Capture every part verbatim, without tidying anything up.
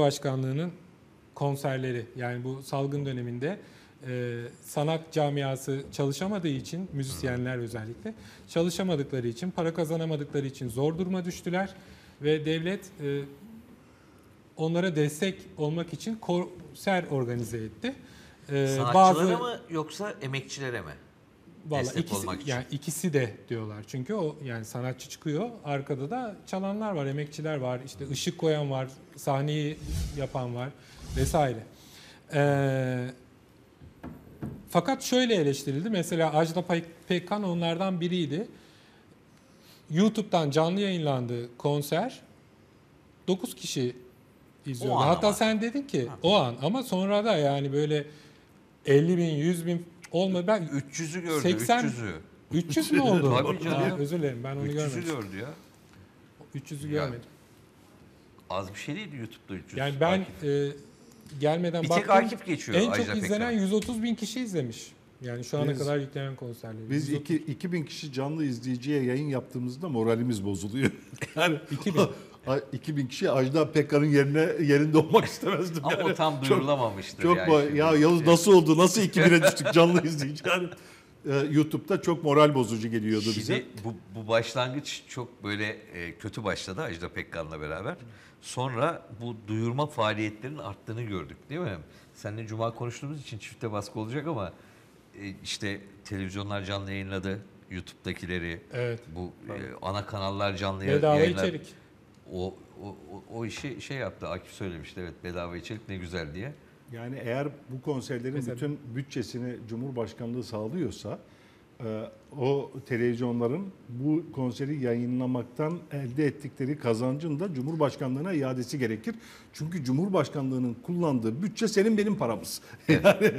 Cumhurbaşkanlığı'nın konserleri, yani bu salgın döneminde e, sanat camiası çalışamadığı için, müzisyenler özellikle çalışamadıkları için, para kazanamadıkları için zor duruma düştüler ve devlet e, onlara destek olmak için konser organize etti. E, Sanatçılara bazı, mı yoksa emekçilere mi? Vallahi ikisi, yani ikisi de diyorlar. Çünkü o, yani sanatçı çıkıyor, arkada da çalanlar var, emekçiler var, işte ışık koyan var, sahneyi yapan var vesaire. Ee, fakat şöyle eleştirildi. Mesela Ajda Pekkan onlardan biriydi. YouTube'dan canlı yayınlandı konser. dokuz kişi izliyordu. Hatta ama sen dedin ki ha, o an, ama sonra da yani böyle elli bin, yüz bin olmadı. Ben üç yüzü gördü. seksen, üç yüzü. üç yüz mü oldu? Tabii canım. Aa, özür dilerim, ben onu görmedim. üç yüzü gördü ya. üç yüzü ya, görmedim. Az bir şey değil YouTube'da üç yüz. Yani ben e, gelmeden bir baktım. Bir tek Akif geçiyor. En Ajda çok izlenen yüz otuz bin kişi izlemiş. Yani şu ana biz, kadar yüklenen konserleri. Biz iki bin kişi canlı izleyiciye yayın yaptığımızda moralimiz bozuluyor. Yani iki bin. iki bin kişi Ajda Pekkan'ın yerine yerinde olmak istemezdim. Ama yani o tam duyurulamamıştı. Çok, çok yani ya Yavuz nasıl oldu? Nasıl iki bine düştük canlı izleyici? Yani, e, YouTube'da çok moral bozucu geliyordu şimdi bize. Bu, bu başlangıç çok böyle e, kötü başladı Ajda Pekkan'la beraber. Sonra bu duyurma faaliyetlerinin arttığını gördük, değil mi? Seninle Cuma konuştuğumuz için çifte baskı olacak ama e, işte televizyonlar canlı yayınladı YouTube'dakileri. Evet. Bu evet. E, ana kanallar canlı yayınladı. O, o, o işi şey yaptı, Akif söylemişti, evet, bedava içerik ne güzel diye. Yani eğer bu konserlerin mesela bütün bütçesini Cumhurbaşkanlığı sağlıyorsa o televizyonların bu konseri yayınlamaktan elde ettikleri kazancın da Cumhurbaşkanlığına iadesi gerekir. Çünkü Cumhurbaşkanlığının kullandığı bütçe senin benim paramız. Evet. Yani,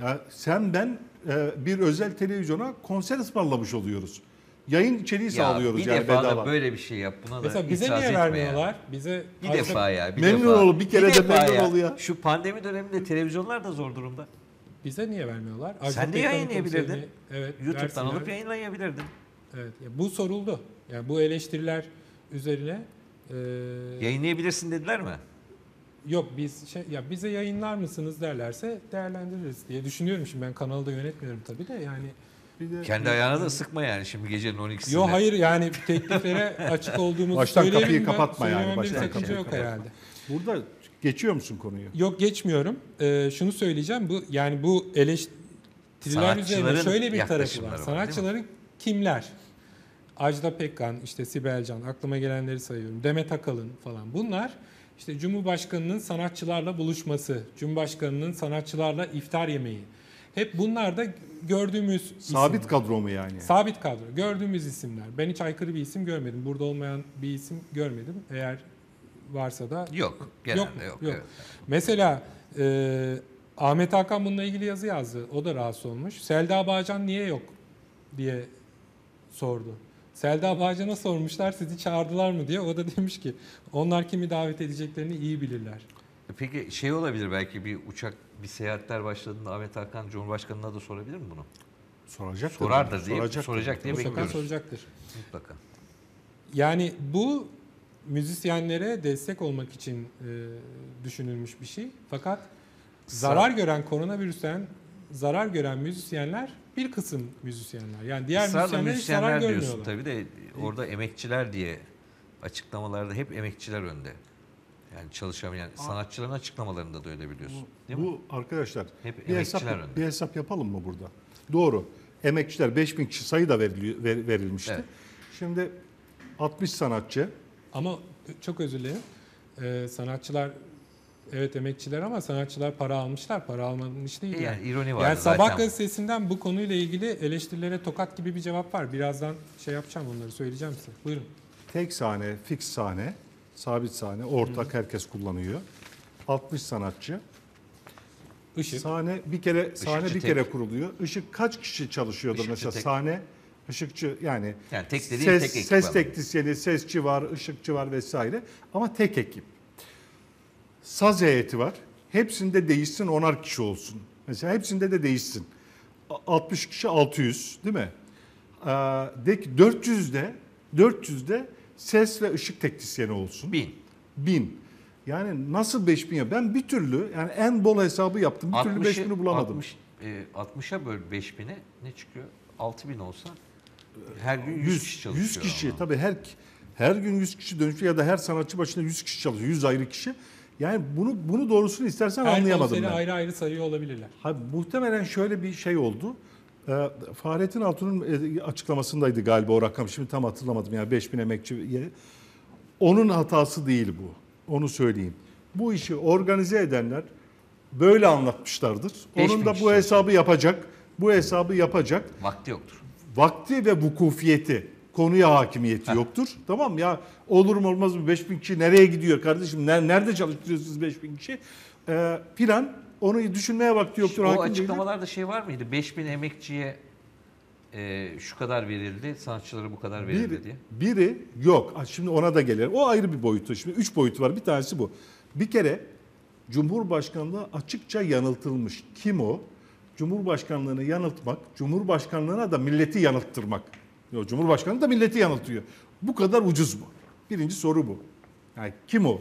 yani sen ben bir özel televizyona konser ısmarlamış oluyoruz. Yayın içeriği ya sağlıyoruz bir yani defa bedava. Da böyle bir şey yap, buna mesela da bize niye vermiyorlar? Ya. Bize bir defa ya. Bir memnun defa. Ol, bir kere bir de memnun ya. Ol ya. Şu pandemi döneminde televizyonlar da zor durumda. Bize niye vermiyorlar? Sen Ajda de yayınlayabilirdin. Konserini, evet, YouTube'dan alıp yayınlayabilirdin. Evet, ya bu soruldu. Yani bu eleştiriler üzerine. E... Yayınlayabilirsin dediler mi? Yok, biz şey, ya bize yayınlar mısınız derlerse değerlendiririz diye düşünüyorum. Şimdi ben kanalı da yönetmiyorum tabii de yani. De, kendi ayağına da sıkma yani şimdi gecenin on ikisinde. Yok hayır, yani tekliflere açık olduğumuzu baştan kapıyı ben, kapatma yani. Baştan kapıyı kapatma. Yok herhalde. Burada geçiyor musun konuyu? Yok, geçmiyorum. Ee, şunu söyleyeceğim, bu yani bu eleştiriler üzerine şöyle bir tarafı var. Sanatçıların kimler? Ajda Pekkan, işte Sibel Can, aklıma gelenleri sayıyorum. Demet Akalın falan, bunlar işte Cumhurbaşkanı'nın sanatçılarla buluşması, Cumhurbaşkanı'nın sanatçılarla iftar yemeği. Hep bunlar da gördüğümüz sabit isimler. Kadro mu yani? Sabit kadro. Gördüğümüz isimler. Ben hiç aykırı bir isim görmedim. Burada olmayan bir isim görmedim. Eğer varsa da... Yok. Genelde yok. Yok, yok. Evet. Mesela e, Ahmet Hakan bununla ilgili yazı yazdı. O da rahatsız olmuş. Selda Bağcan niye yok diye sordu. Selda Bağcan'a sormuşlar, sizi çağırdılar mı diye. O da demiş ki onlar kimi davet edeceklerini iyi bilirler. Peki şey olabilir, belki bir uçak, bir seyahatler başladığında Ahmet Hakan Cumhurbaşkanı'na da sorabilir mi bunu? Soracaktır. Sorar da diye, soracaktır. Soracak diye bekliyoruz. Soracaktır. Mutlaka. Yani bu müzisyenlere destek olmak için e, düşünülmüş bir şey. Fakat zarar gören, koronavirüsten zarar gören müzisyenler bir kısım müzisyenler. Yani diğer müzisyenler, müzisyenler zarar görmüyorlar. Tabii de orada emekçiler diye açıklamalarda hep emekçiler önde. Yani çalışamayan sanatçıların açıklamalarında da öyle biliyorsun. Değil bu mi? Arkadaşlar hep bir hesap, bir hesap yapalım mı burada? Doğru. Emekçiler beş bin kişi sayı da veriliyor, ver, verilmişti. Evet. Şimdi altmış sanatçı. Ama çok özür dilerim. Ee, sanatçılar evet emekçiler ama sanatçılar para almışlar. Para almanın işi değil. E yani, yani ironi var. Yani Sabah zaten gazetesinden bu konuyla ilgili eleştirilere tokat gibi bir cevap var. Birazdan şey yapacağım, onları söyleyeceğim size. Buyurun. Tek sahne, fix sahne. Sabit sahne, ortak, herkes kullanıyor. altmış sanatçı. Işık. Sahne bir kere sahne Işıkçı bir tek. kere kuruluyor. Işık kaç kişi çalışıyordu mesela tek. Sahne? Işıkçı yani, yani tek dediğim ses, tek ekip ses teknisyeni, sesçi var, ışıkçı var vesaire. Ama tek ekip. Saz heyeti var. Hepsinde değişsin onar kişi olsun. Mesela hepsinde de değişsin. altmış kişi altı yüz değil mi? dört yüzde dört yüzde ses ve ışık teknisyeni olsun. bin. bin. Yani nasıl beş bin? Ben bir türlü yani en bol hesabı yaptım. Bir türlü beş bini bulamadım. altmışa böl beş bine ne çıkıyor? altı bin olsa her gün yüz kişi çalışıyor. yüz kişi ama. Tabii her her gün yüz kişi dönüşüyor ya da her sanatçı başına yüz kişi çalışıyor. yüz ayrı kişi. Yani bunu bunu doğrusunu istersen her anlayamadım ben. Ayrı ayrı sayıyor olabilirler. Ha, muhtemelen şöyle bir şey oldu. Ee, Fahrettin Altun'un açıklamasındaydı galiba o rakam. Şimdi tam hatırlamadım yani beş bin emekçiye. Onun hatası değil bu. Onu söyleyeyim. Bu işi organize edenler böyle anlatmışlardır. Onun da bu hesabı yapacak. Bu hesabı yapacak. Vakti yoktur. Vakti ve vukufiyeti, konuya hakimiyeti Heh. yoktur. Tamam ya, olur mu olmaz mı, beş bin kişi nereye gidiyor kardeşim? Nerede çalıştırıyorsunuz beş bin kişi? Ee, plan, onu düşünmeye vakti yoktur. İşte o açıklamalarda değildir. Şey var mıydı? beş bin emekçiye e, şu kadar verildi, sanatçılara bu kadar verildi biri, diye. Biri yok. Şimdi ona da gelir. O ayrı bir boyutu. Şimdi üç boyutu var. Bir tanesi bu. Bir kere Cumhurbaşkanlığı açıkça yanıltılmış. Kim o? Cumhurbaşkanlığını yanıltmak, Cumhurbaşkanlığına da milleti yanılttırmak. Cumhurbaşkanı da milleti yanıltıyor. Bu kadar ucuz mu? Birinci soru bu. Yani kim o?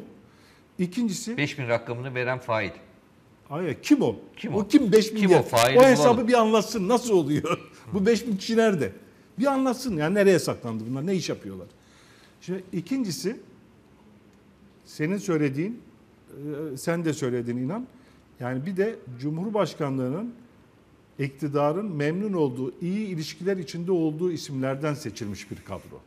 İkincisi... beş bin rakamını veren fail. Hayır, kim o? Kim o? O kim beş bin? Kim o, fail, o hesabı bulalım. Bir anlatsın. Nasıl oluyor? Bu beş bin kişi nerede? Bir anlatsın. Yani nereye saklandı bunlar? Ne iş yapıyorlar? Şimdi ikincisi, senin söylediğin, sen de söylediğin inan. Yani bir de Cumhurbaşkanlığının, iktidarın memnun olduğu, iyi ilişkiler içinde olduğu isimlerden seçilmiş bir kadro.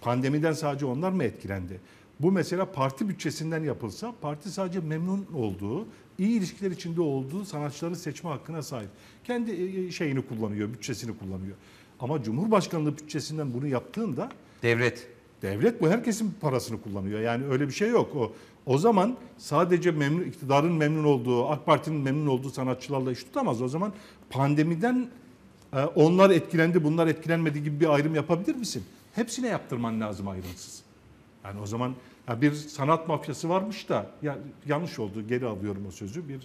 Pandemiden sadece onlar mı etkilendi? Bu mesela parti bütçesinden yapılsa, parti sadece memnun olduğu, iyi ilişkiler içinde olduğu sanatçıları seçme hakkına sahip. Kendi şeyini kullanıyor, bütçesini kullanıyor. Ama Cumhurbaşkanlığı bütçesinden bunu yaptığında... Devlet. Devlet bu, herkesin parasını kullanıyor. Yani öyle bir şey yok. O o zaman sadece memnun, iktidarın memnun olduğu, AK Parti'nin memnun olduğu sanatçılarla iş tutamaz. O zaman pandemiden e, onlar etkilendi, bunlar etkilenmedi gibi bir ayrım yapabilir misin? Hepsine yaptırman lazım ayrımsız. Yani o zaman ya bir sanat mafyası varmış da, ya, yanlış oldu, geri alıyorum o sözü. Bir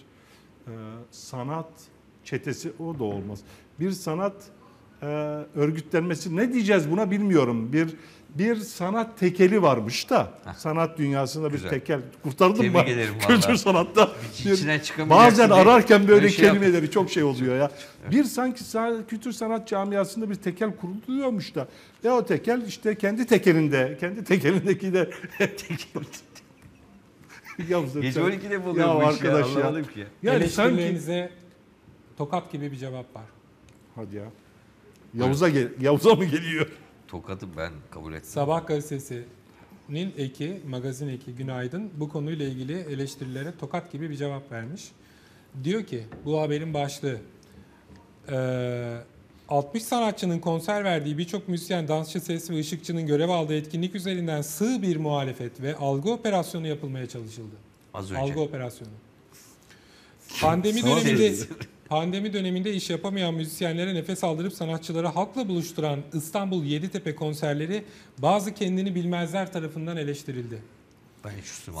e, sanat çetesi, o da olmaz. Bir sanat e, örgütlenmesi, ne diyeceğiz buna bilmiyorum. Bir... Bir sanat tekeli varmış da, Heh. sanat dünyasında Güzel. bir tekel, kurtardım mı? Kültür sanatta bazen ararken böyle şey kelimeleri yapayım. Çok şey oluyor ya. Evet. Bir sanki kültür sanat camiasında bir tekel kuruluyormuş da, ya o tekel işte kendi tekelinde, kendi tekelindeki de gece on ikide buluyormuş ya arkadaş ya. ya. ya. Yani eleştirilerinize sanki... tokat gibi bir cevap var. Hadi ya. Yavuz'a gel, Yavuz'a mı geliyor? Tokadı ben kabul ettim. Sabah gazetesinin eki, magazin eki Günaydın bu konuyla ilgili eleştirilere tokat gibi bir cevap vermiş. Diyor ki bu haberin başlığı, altmış sanatçının konser verdiği, birçok müzisyen, dansçı, ses ve ışıkçının görev aldığı etkinlik üzerinden sığ bir muhalefet ve algı operasyonu yapılmaya çalışıldı. Az önce. Algı operasyonu. Pandemi döneminde... Pandemi döneminde iş yapamayan müzisyenlere nefes aldırıp sanatçıları halkla buluşturan İstanbul Yeditepe konserleri bazı kendini bilmezler tarafından eleştirildi.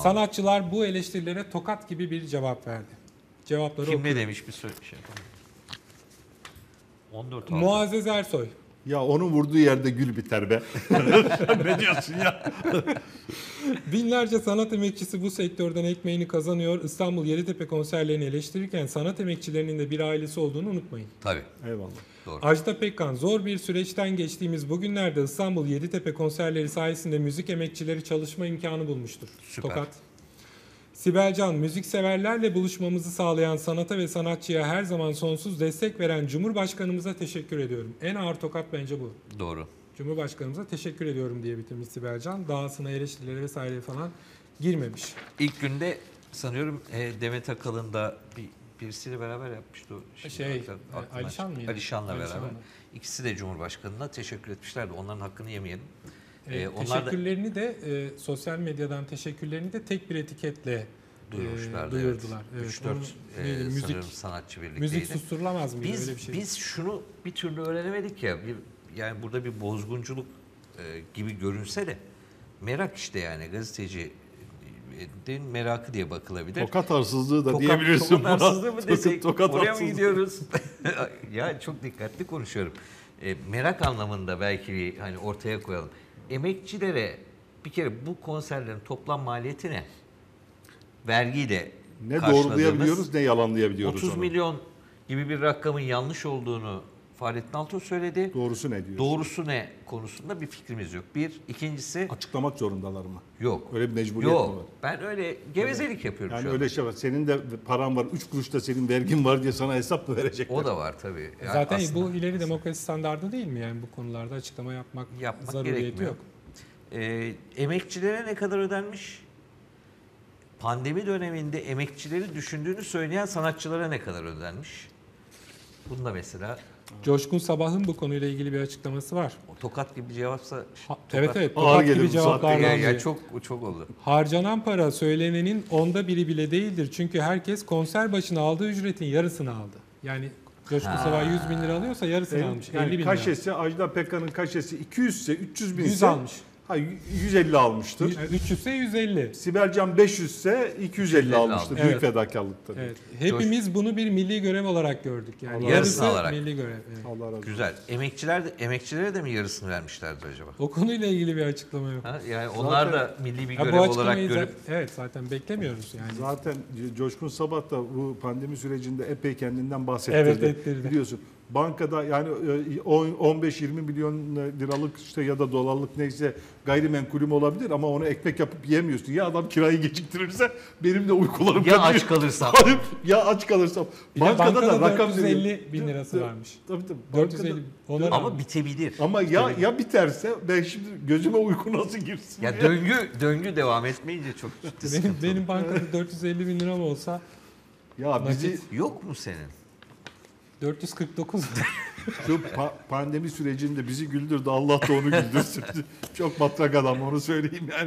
Sanatçılar bu eleştirilere tokat gibi bir cevap verdi. Cevapları kim ne demiş bir şey. on dört Muazzez Ersoy. Ya onun vurduğu yerde gül biter be. Ne diyorsun ya? Binlerce sanat emekçisi bu sektörden ekmeğini kazanıyor. İstanbul Yeditepe konserlerini eleştirirken sanat emekçilerinin de bir ailesi olduğunu unutmayın. Tabii. Eyvallah. Doğru. Ajda Pekkan, zor bir süreçten geçtiğimiz bugünlerde İstanbul Yeditepe konserleri sayesinde müzik emekçileri çalışma imkanı bulmuştur. Süper. Tokat. Sibel Can, müzikseverlerle buluşmamızı sağlayan sanata ve sanatçıya her zaman sonsuz destek veren Cumhurbaşkanımıza teşekkür ediyorum. En ağır tokat bence bu. Doğru. Cumhurbaşkanımıza teşekkür ediyorum diye bitirmiş Sibel Can. Dahasına eleştirilere vesaire falan girmemiş. İlk günde sanıyorum Demet Akalın da bir, birisiyle beraber yapmıştı. O şey, Alişan mıydı? Alişan'la beraber. İkisi de Cumhurbaşkanı'na teşekkür etmişlerdi. Onların hakkını yemeyelim. Ee, teşekkürlerini de e, sosyal medyadan teşekkürlerini de tek bir etiketle duyurmuşlar. E, duyurdular. Evet. üç dört evet, e, müzik sanatçı birlikteydi. Müzik susturulamaz mıydı? Biz, öyle bir şey. Biz şunu bir türlü öğrenemedik ya. Bir, yani burada bir bozgunculuk e, gibi görünse de merak işte, yani gazetecinin merakı diye bakılabilir. Tokat arsızlığı da tokat, diyebilirsin. Tokat arsızlığı mı desek? Tokat, tokat oraya mı gidiyoruz? Ya çok dikkatli konuşuyorum. E, merak anlamında belki bir, hani ortaya koyalım. Emekçilere bir kere bu konserlerin toplam maliyeti ne? vergiyle ne doğrulayabiliyoruz ne yalanlayabiliyoruz. otuz onu. milyon gibi bir rakamın yanlış olduğunu Fahrettin Altun söyledi. Doğrusu ne diyorsun? Doğrusu ne konusunda bir fikrimiz yok. Bir. İkincisi... Açıklamak zorundalar mı? Yok. Öyle bir mecburiyet yok. mi var? Ben öyle gevezelik öyle. yapıyorum yani şu an. Öyle şey var. Senin de paran var, üç kuruş da senin vergin var diye sana hesap mı verecekler? O da var tabii. Yani zaten aslında bu ileri demokrasi standardı değil mi? Yani bu konularda açıklama yapmak, yapmak zaruriyeti yok. Ee, emekçilere ne kadar ödenmiş? Pandemi döneminde emekçileri düşündüğünü söyleyen sanatçılara ne kadar ödenmiş? Bunda mesela... Coşkun Sabah'ın bu konuyla ilgili bir açıklaması var. O tokat gibi cevapsa... Ha, evet evet, tokat gibi cevaplarla ya, ya çok çok oldu. Harcanan para söylenenin onda biri bile değildir. Çünkü herkes konser başına aldığı ücretin yarısını aldı. Yani Coşkun ha. Sabah yüz bin lira alıyorsa yarısını evet, almış. Yani kaşesi, Ajda Pekkan'ın kaşesi iki yüz ise üç yüz bin ise... yüz almış. Ha, yüz elli almıştır. üç yüz ise yüz elli. Sibel Can beş yüz ise iki yüz elli almıştır. Büyük evet. fedakarlık tabii. Evet. Hepimiz bunu bir milli görev olarak gördük. Yani Allah yarısı olarak. milli görev. Evet. Allah razı olsun. Güzel. Emekçiler de, emekçilere de mi yarısını vermişlerdi acaba? O konuyla ilgili bir açıklama yok. Ha, yani zaten, onlar da milli bir görev olarak görüp... Zaten, evet zaten beklemiyoruz yani. Zaten Coşkun Sabah da bu pandemi sürecinde epey kendinden bahsettirdi. Evet ettirdi. Biliyorsun. Bankada yani on beş yirmi milyon liralık işte ya da dolarlık neyse gayrimenkulüm olabilir ama onu ekmek yapıp yiyemiyorsun. Ya adam kirayı geciktirirse benim de uykularım kaçıyor. Ya kaçıyor. aç kalırsam. Hayır, ya aç kalırsam. Bankada, bankada da rakam dört yüz elli bin lirası varmış. Tabii tabii. dört yüz elli bankada, ama bitebilir. Ama ya bitebilir. ya biterse ben şimdi gözüme uyku nasıl girsin? Ya, ya. döngü döngü devam etmeyince çok ciddi sıkıntı. Benim, benim bankada dört yüz elli bin lira olsa ya bizi yok mu senin? dört yüz kırk dokuz. Şu pa pandemi sürecinde bizi güldürdü. Allah da onu güldürsün. Çok matrak adam, onu söyleyeyim yani.